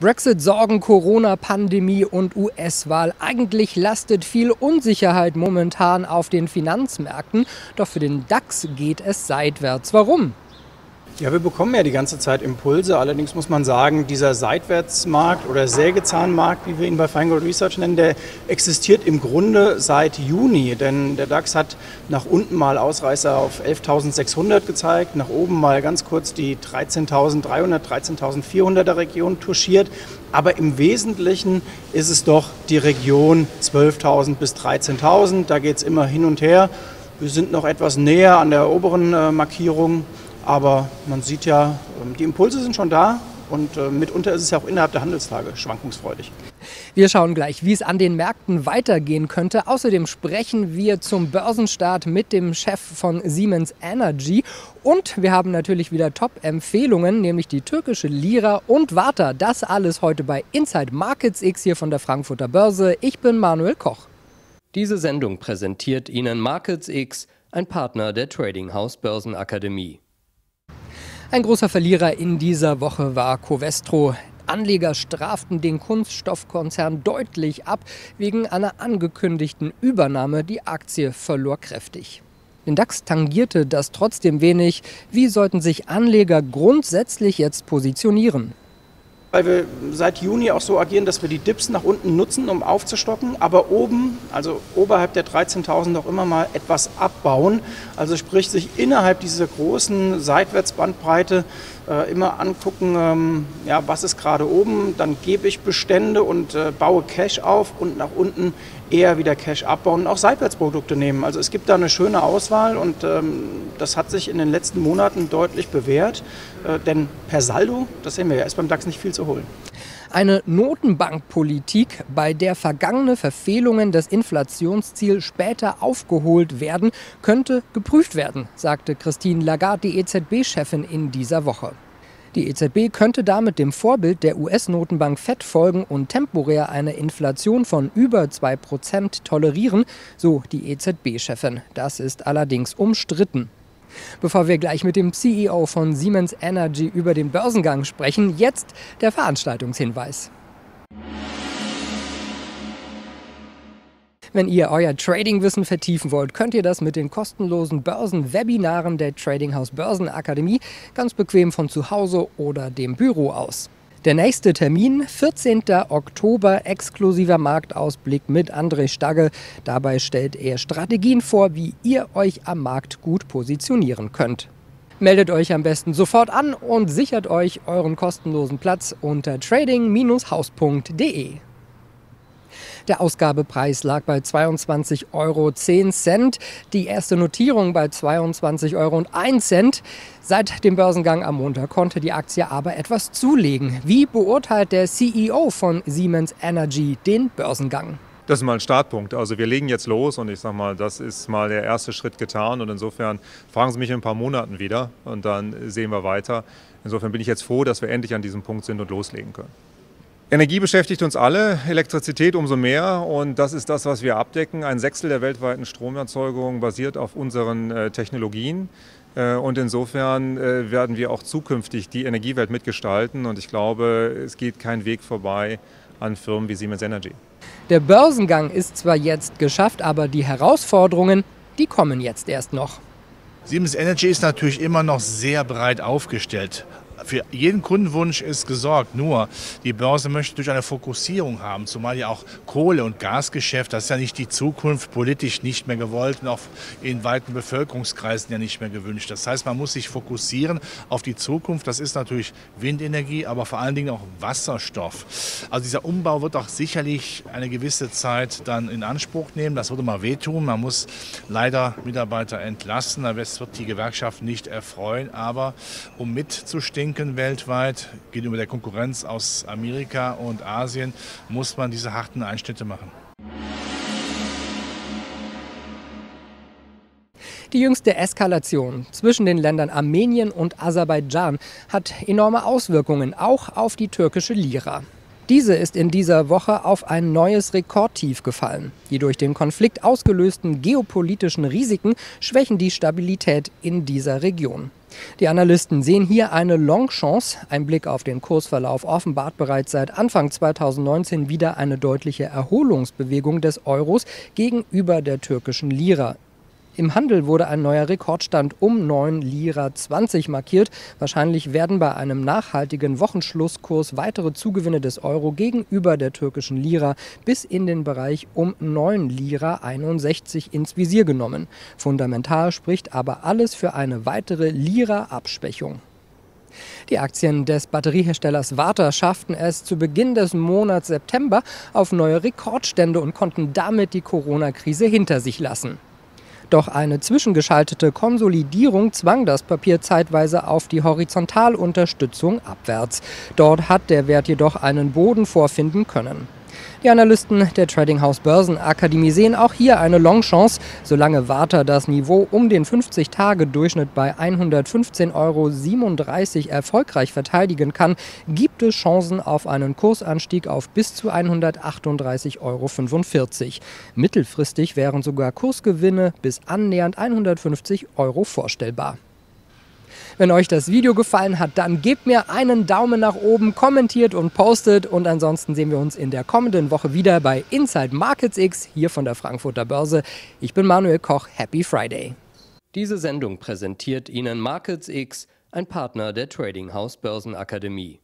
Brexit, Sorgen, Corona, Pandemie und US-Wahl. Eigentlich lastet viel Unsicherheit momentan auf den Finanzmärkten, doch für den DAX geht es seitwärts. Warum? Ja, wir bekommen ja die ganze Zeit Impulse. Allerdings muss man sagen, dieser Seitwärtsmarkt oder Sägezahnmarkt, wie wir ihn bei Feingold Research nennen, der existiert im Grunde seit Juni. Denn der DAX hat nach unten mal Ausreißer auf 11.600 gezeigt, nach oben mal ganz kurz die 13.300, 13.400er Region touchiert. Aber im Wesentlichen ist es doch die Region 12.000 bis 13.000. Da geht es immer hin und her. Wir sind noch etwas näher an der oberen Markierung. Aber man sieht ja, die Impulse sind schon da und mitunter ist es ja auch innerhalb der Handelstage schwankungsfreudig. Wir schauen gleich, wie es an den Märkten weitergehen könnte. Außerdem sprechen wir zum Börsenstart mit dem Chef von Siemens Energy. Und wir haben natürlich wieder Top-Empfehlungen, nämlich die türkische Lira und Varta. Das alles heute bei Inside Markets X hier von der Frankfurter Börse. Ich bin Manuel Koch. Diese Sendung präsentiert Ihnen Markets X, ein Partner der Trading House Börsenakademie. Ein großer Verlierer in dieser Woche war Covestro. Anleger straften den Kunststoffkonzern deutlich ab. Wegen einer angekündigten Übernahme, die Aktie verlor kräftig. Den DAX tangierte das trotzdem wenig. Wie sollten sich Anleger grundsätzlich jetzt positionieren? Weil wir seit Juni auch so agieren, dass wir die Dips nach unten nutzen, um aufzustocken, aber oben, also oberhalb der 13.000 auch immer mal etwas abbauen. Also sprich, sich innerhalb dieser großen Seitwärtsbandbreite immer angucken, ja, was ist gerade oben, dann gebe ich Bestände und baue Cash auf und nach unten eher wieder Cash abbauen und auch Seitwärtsprodukte nehmen. Also es gibt da eine schöne Auswahl und das hat sich in den letzten Monaten deutlich bewährt, denn per Saldo, das sehen wir ja, ist beim DAX nicht viel zu holen. Eine Notenbankpolitik, bei der vergangene Verfehlungen des Inflationsziels später aufgeholt werden, könnte geprüft werden, sagte Christine Lagarde, die EZB-Chefin, in dieser Woche. Die EZB könnte damit dem Vorbild der US-Notenbank Fed folgen und temporär eine Inflation von über 2% tolerieren, so die EZB-Chefin. Das ist allerdings umstritten. Bevor wir gleich mit dem CEO von Siemens Energy über den Börsengang sprechen, jetzt der Veranstaltungshinweis. Wenn ihr euer Trading-Wissen vertiefen wollt, könnt ihr das mit den kostenlosen Börsen-Webinaren der Trading House Börsenakademie ganz bequem von zu Hause oder dem Büro aus. Der nächste Termin, 14. Oktober, exklusiver Marktausblick mit André Stagge. Dabei stellt er Strategien vor, wie ihr euch am Markt gut positionieren könnt. Meldet euch am besten sofort an und sichert euch euren kostenlosen Platz unter trading-haus.de. Der Ausgabepreis lag bei 22,10 Euro, die erste Notierung bei 22,01 Euro. Seit dem Börsengang am Montag konnte die Aktie aber etwas zulegen. Wie beurteilt der CEO von Siemens Energy den Börsengang? Das ist mal ein Startpunkt. Also wir legen jetzt los und ich sage mal, das ist mal der erste Schritt getan. Und insofern fragen Sie mich in ein paar Monaten wieder und dann sehen wir weiter. Insofern bin ich jetzt froh, dass wir endlich an diesem Punkt sind und loslegen können. Energie beschäftigt uns alle, Elektrizität umso mehr und das ist das, was wir abdecken. Ein Sechstel der weltweiten Stromerzeugung basiert auf unseren Technologien und insofern werden wir auch zukünftig die Energiewelt mitgestalten und ich glaube, es geht kein Weg vorbei an Firmen wie Siemens Energy. Der Börsengang ist zwar jetzt geschafft, aber die Herausforderungen, die kommen jetzt erst noch. Siemens Energy ist natürlich immer noch sehr breit aufgestellt. Für jeden Kundenwunsch ist gesorgt, nur die Börse möchte durch eine Fokussierung haben, zumal ja auch Kohle- und Gasgeschäft, das ist ja nicht die Zukunft, politisch nicht mehr gewollt und auch in weiten Bevölkerungskreisen ja nicht mehr gewünscht. Das heißt, man muss sich fokussieren auf die Zukunft, das ist natürlich Windenergie, aber vor allen Dingen auch Wasserstoff. Also dieser Umbau wird auch sicherlich eine gewisse Zeit dann in Anspruch nehmen, das würde mal wehtun, man muss leider Mitarbeiter entlassen, das wird die Gewerkschaft nicht erfreuen, aber um mitzustinken weltweit, gegenüber der Konkurrenz aus Amerika und Asien, muss man diese harten Einschnitte machen. Die jüngste Eskalation zwischen den Ländern Armenien und Aserbaidschan hat enorme Auswirkungen, auch auf die türkische Lira. Diese ist in dieser Woche auf ein neues Rekordtief gefallen. Die durch den Konflikt ausgelösten geopolitischen Risiken schwächen die Stabilität in dieser Region. Die Analysten sehen hier eine Long-Chance. Ein Blick auf den Kursverlauf offenbart bereits seit Anfang 2019 wieder eine deutliche Erholungsbewegung des Euros gegenüber der türkischen Lira. Im Handel wurde ein neuer Rekordstand um 9,20 Lira markiert. Wahrscheinlich werden bei einem nachhaltigen Wochenschlusskurs weitere Zugewinne des Euro gegenüber der türkischen Lira bis in den Bereich um 9,61 Lira ins Visier genommen. Fundamental spricht aber alles für eine weitere Lira-Abschwächung. Die Aktien des Batterieherstellers Varta schafften es zu Beginn des Monats September auf neue Rekordstände und konnten damit die Corona-Krise hinter sich lassen. Doch eine zwischengeschaltete Konsolidierung zwang das Papier zeitweise auf die Horizontalunterstützung abwärts. Dort hat der Wert jedoch einen Boden vorfinden können. Die Analysten der Trading House Börsenakademie sehen auch hier eine Long-Chance. Solange Varta das Niveau um den 50-Tage-Durchschnitt bei 115,37 Euro erfolgreich verteidigen kann, gibt es Chancen auf einen Kursanstieg auf bis zu 138,45 Euro. Mittelfristig wären sogar Kursgewinne bis annähernd 150 Euro vorstellbar. Wenn euch das Video gefallen hat, dann gebt mir einen Daumen nach oben, kommentiert und postet. Und ansonsten sehen wir uns in der kommenden Woche wieder bei Inside Markets X hier von der Frankfurter Börse. Ich bin Manuel Koch, Happy Friday. Diese Sendung präsentiert Ihnen Markets X, ein Partner der Trading House Börsenakademie.